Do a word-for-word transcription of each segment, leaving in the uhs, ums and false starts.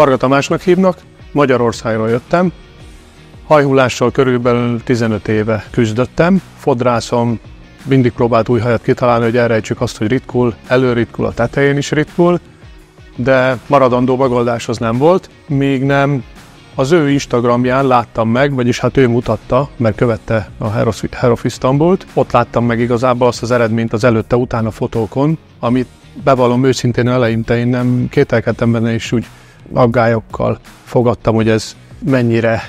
Marga Tamásnak hívnak, Magyarországról jöttem, hajhullással körülbelül tizenöt éve küzdöttem. Fodrászom mindig próbált új helyet kitalálni, hogy elrejtsük azt, hogy ritkul, előritkul, a tetején is ritkul, de maradandó megoldás az nem volt, míg nem az ő Instagramján láttam meg, vagyis hát ő mutatta, mert követte a Herofit Istanbult, ott láttam meg igazából azt az eredményt az előtte-utána fotókon, amit bevallom őszintén eleinte én nem kételkedtem benne, és úgy aggályokkal fogadtam, hogy ez mennyire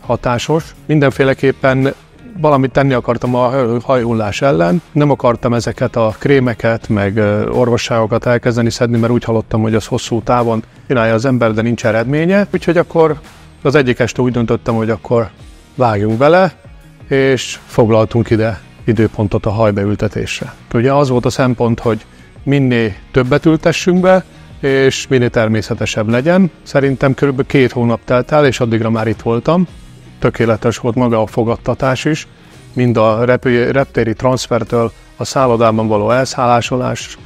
hatásos. Mindenféleképpen valamit tenni akartam a hajhullás ellen, nem akartam ezeket a krémeket, meg orvosságokat elkezdeni szedni, mert úgy hallottam, hogy az hosszú távon csinálja az ember, de nincs eredménye. Úgyhogy akkor az egyik este úgy döntöttem, hogy akkor vágjunk bele, és foglaltunk ide időpontot a hajbeültetésre. Ugye az volt a szempont, hogy minél többet ültessünk be, és minél természetesebb legyen. Szerintem kb. két hónap telt el, és addigra már itt voltam. Tökéletes volt maga a fogadtatás is, mind a reptéri transfertől a szállodában való elszállásolás,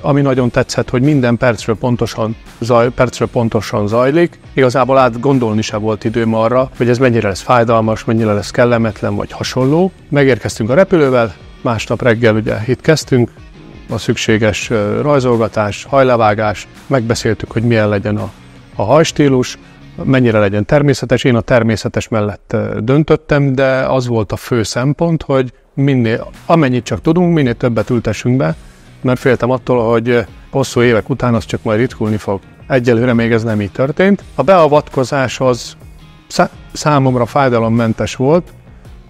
ami nagyon tetszett, hogy minden percről pontosan, zaj, percről pontosan zajlik. Igazából át gondolni se volt időm arra, hogy ez mennyire lesz fájdalmas, mennyire lesz kellemetlen, vagy hasonló. Megérkeztünk a repülővel, másnap reggel ugye itt kezdtünk, a szükséges rajzolgatás, hajlevágás, megbeszéltük, hogy milyen legyen a, a hajstílus, mennyire legyen természetes. Én a természetes mellett döntöttem, de az volt a fő szempont, hogy minél, amennyit csak tudunk, minél többet ültessünk be, mert féltem attól, hogy hosszú évek után az csak majd ritkulni fog. Egyelőre még ez nem így történt. A beavatkozás az számomra fájdalommentes volt,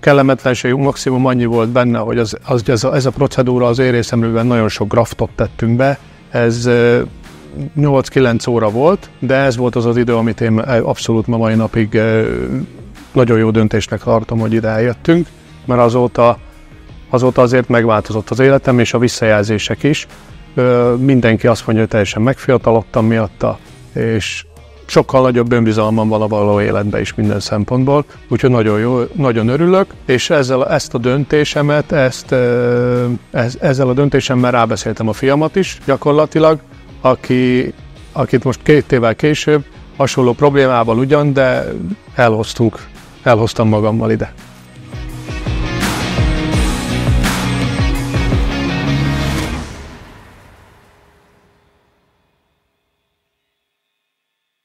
kellemetlenség maximum annyi volt benne, hogy az, az, ez, a, ez a procedúra az én részemről nagyon sok graftot tettünk be, ez nyolc-kilenc óra volt, de ez volt az az idő, amit én abszolút ma mai napig nagyon jó döntésnek tartom, hogy ide eljöttünk, mert azóta, azóta azért megváltozott az életem és a visszajelzések is. Mindenki azt mondja, hogy teljesen megfiatalodtam miatta, és sokkal nagyobb önbizalmam van a való életben is minden szempontból, úgyhogy nagyon jó, nagyon örülök, és ezzel, ezt a döntésemet, ezt, ezzel a döntésemmel rábeszéltem a fiamat is gyakorlatilag, aki, akit most két évvel később hasonló problémával ugyan, de elhoztunk, elhoztam magammal ide.